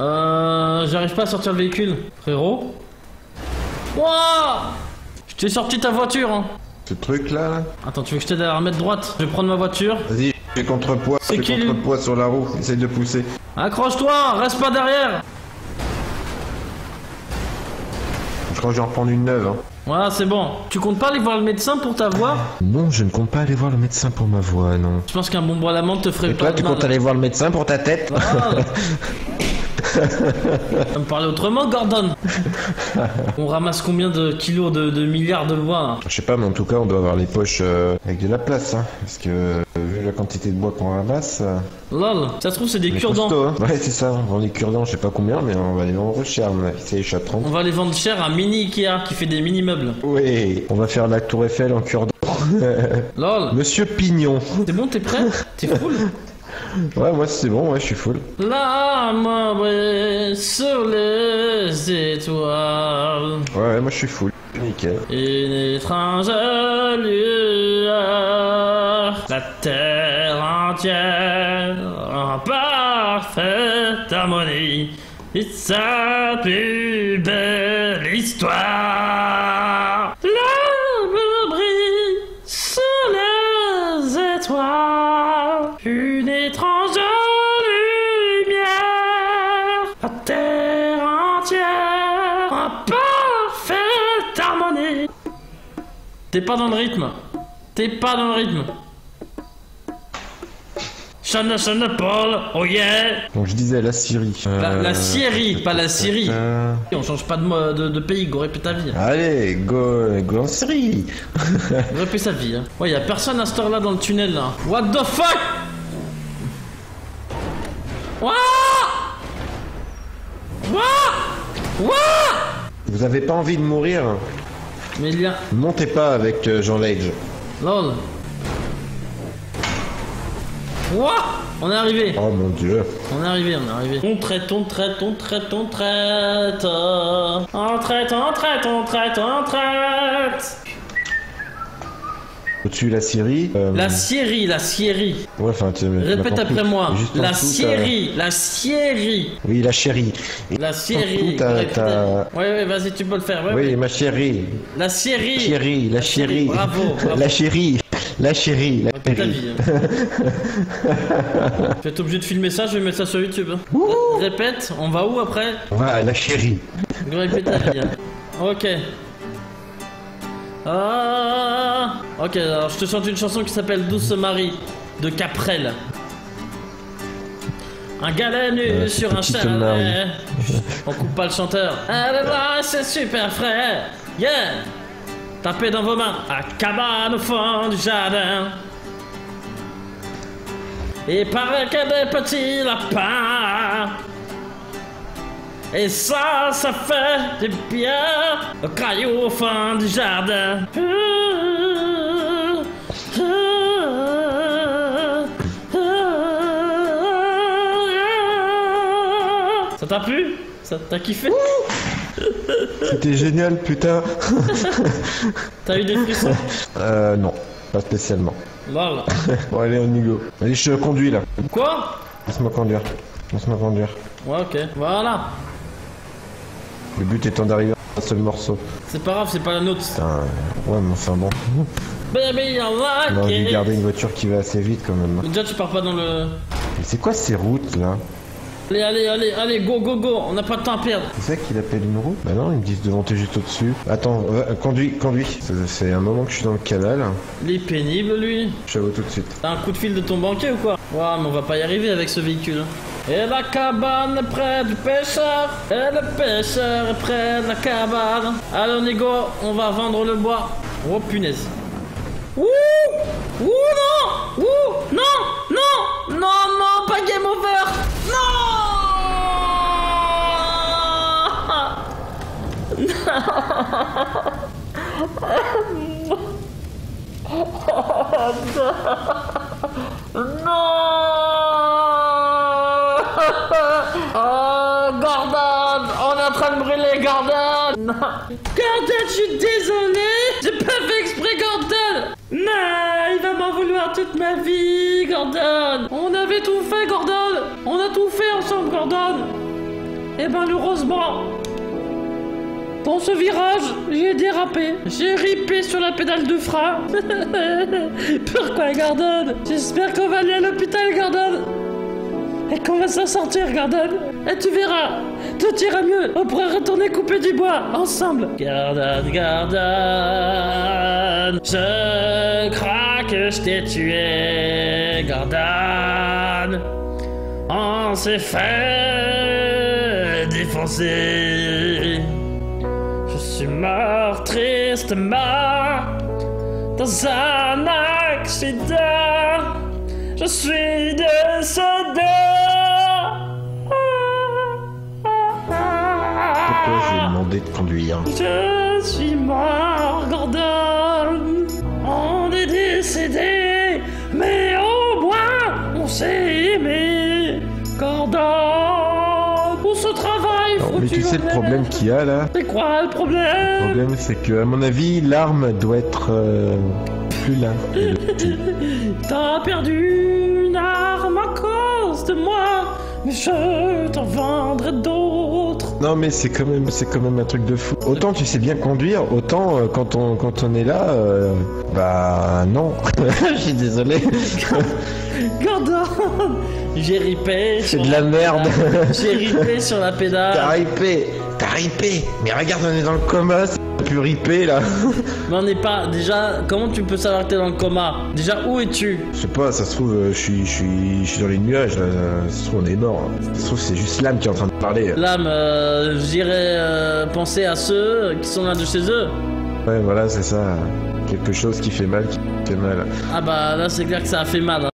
J'arrive pas à sortir le véhicule, frérot. Wouah! Je t'ai sorti ta voiture, hein. Ce truc là, là. Attends, tu veux que je t'aide à la remettre droite? Je vais prendre ma voiture. Vas-y, j'ai contrepoids. C'est qui lui? Contrepoids sur la roue, essaye de pousser. Accroche-toi, reste pas derrière. Je crois que je vais en prendre une neuve, hein. Voilà, c'est bon. Tu comptes pas aller voir le médecin pour ta voix? Non, je ne compte pas aller voir le médecin pour ma voix, non. Je pense qu'un bon bois à l'amande te ferait pas. Et toi, tu comptes aller voir le médecin pour ta tête? Voilà. Tu me parler autrement, Gordon? On ramasse combien de kilos de milliards de bois, là? Je sais pas, mais en tout cas, on doit avoir les poches avec de la place, hein. Parce que, vu la quantité de bois qu'on ramasse... Lol, ça se trouve, c'est des cure-dents. Hein. Ouais, c'est ça, on vend les cure-dents, je sais pas combien, mais on va les vendre cher, on va essayer à 30. On va les vendre cher à Mini Ikea, qui fait des mini-meubles. Oui, on va faire la Tour Eiffel en cure-dents. Lol. Monsieur Pignon. C'est bon, t'es prêt? T'es full? Ouais, moi c'est bon, ouais, je suis full. La marée sur les étoiles. Ouais, moi je suis full. Nickel. Une étrangère lueur. La terre entière en parfaite harmonie. C'est sa plus belle histoire. L'aube brille sur les étoiles. Une étrange lumière. La terre entière en parfaite harmonie. T'es pas dans le rythme. T'es pas dans le rythme. Shana Shana Paul, oh yeah! Donc je disais la Syrie. La Syrie, pas la Syrie. On change pas de pays, go répète ta vie. Allez, go en Syrie. Répète sa vie. Hein. Ouais, y'a personne à cette heure-là dans le tunnel là. What the fuck? Wouah! Wouah! Wouah! Vous avez pas envie de mourir? Mais il y a... Montez pas avec Jean Lage. Lol. Wow, on est arrivé. Oh mon dieu. On est arrivé, on est arrivé. On traite. On traite. Au-dessus la Syrie. La Syrie. Ouais, enfin, répète après moi. La Syrie, la Syrie. Oui, la chérie. La Syrie. Ouais, vas-y, tu peux le faire. Oui, ma chérie. La Syrie. La chérie. Bravo. La chérie. Je vais être obligé de filmer ça, je vais mettre ça sur YouTube. Répète, on va où après? On va à la chérie. Répète la vie. Ok. Ah. Ok, alors je te chante une chanson qui s'appelle Douce Marie de Caprel. Un galet nu sur un chalet. On coupe pas le chanteur. Allez, là, c'est super frais. Yeah. Tapez dans vos mains, à cabane au fond du jardin. Et paraît qu'il y a des petits lapins. Et ça, ça fait du bien. Le caillou au fond du jardin. Ça t'a plu? Ça t'a kiffé? C'était génial, putain. T'as eu des frissons? Non, pas spécialement. Voilà. Bon, allez, on y go. Allez, je conduis là. Quoi? Laisse-moi conduire. Ouais, ok. Voilà. Le but étant d'arriver à un seul morceau. C'est pas grave, c'est pas la nôtre. Putain, ouais, mais enfin bon. Baby, on va garder une voiture qui va assez vite quand même. Mais déjà, tu pars pas dans le. Mais c'est quoi ces routes là? Allez, go, on n'a pas de temps à perdre. C'est ça qu'il appelle une roue? Bah non, ils me disent de monter juste au-dessus. Attends, conduis. C'est un moment que je suis dans le canal. Il est pénible, lui. Je l'avoue tout de suite. T'as un coup de fil de ton banquier ou quoi? Ouah, mais on va pas y arriver avec ce véhicule. Et la cabane est près du pêcheur. Et le pêcheur est près de la cabane. Allez, on y go, on va vendre le bois. Oh, punaise. Ouh! Ouh, non! Ouh! Non, pas game over! Non! Oh, Gordon, on est en train de brûler, Gordon. Gordon, je suis désolé, j'ai pas fait exprès, Gordon. Non, il va m'en vouloir toute ma vie, Gordon. On avait tout fait, Gordon. On a tout fait ensemble, Gordon. Eh ben, le rosebras. Dans ce virage, j'ai dérapé. J'ai ripé sur la pédale de frein. Pourquoi, Gordon? J'espère qu'on va aller à l'hôpital, Gordon. Et qu'on va s'en sortir, Gordon. Et tu verras, tout ira mieux. On pourra retourner couper du bois, ensemble. Gordon, Gordon, je crois que je t'ai tué, Gordon. On s'est fait défoncer. Je suis mort tristement dans un accident. Je suis décédé. Je lui ai demandé de conduire. Je suis mort, Gordon. On est décédé, mais au moins on s'est aimé, Gordon. Pour ce travail, non, mais tu sais le problème qu'il y a là? C'est quoi le problème? Le problème, c'est que, à mon avis, l'arme doit être plus là. T'as perdu une arme à cause de moi, mais je t'en vendrai d'autres. Non mais c'est quand même un truc de fou. Autant tu sais bien conduire, autant quand on est là, bah non. Je suis désolé. Gordon, j'ai ripé. C'est de la merde. J'ai ripé sur la pédale. T'as ripé. Mais regarde, on est dans le coma. Plus ripé là. Mais on n'est pas. Déjà, comment tu peux savoir que t'es dans le coma? Déjà, où es-tu? Je sais pas, ça se trouve, je suis dans les nuages. Là. Ça se trouve, on est mort. Hein. Ça se trouve, c'est juste l'âme qui est en train de parler. L'âme, j'irais penser à ceux qui sont là de chez eux. Ouais, voilà, c'est ça. Quelque chose qui fait mal. Ah bah là, c'est clair que ça a fait mal. Hein.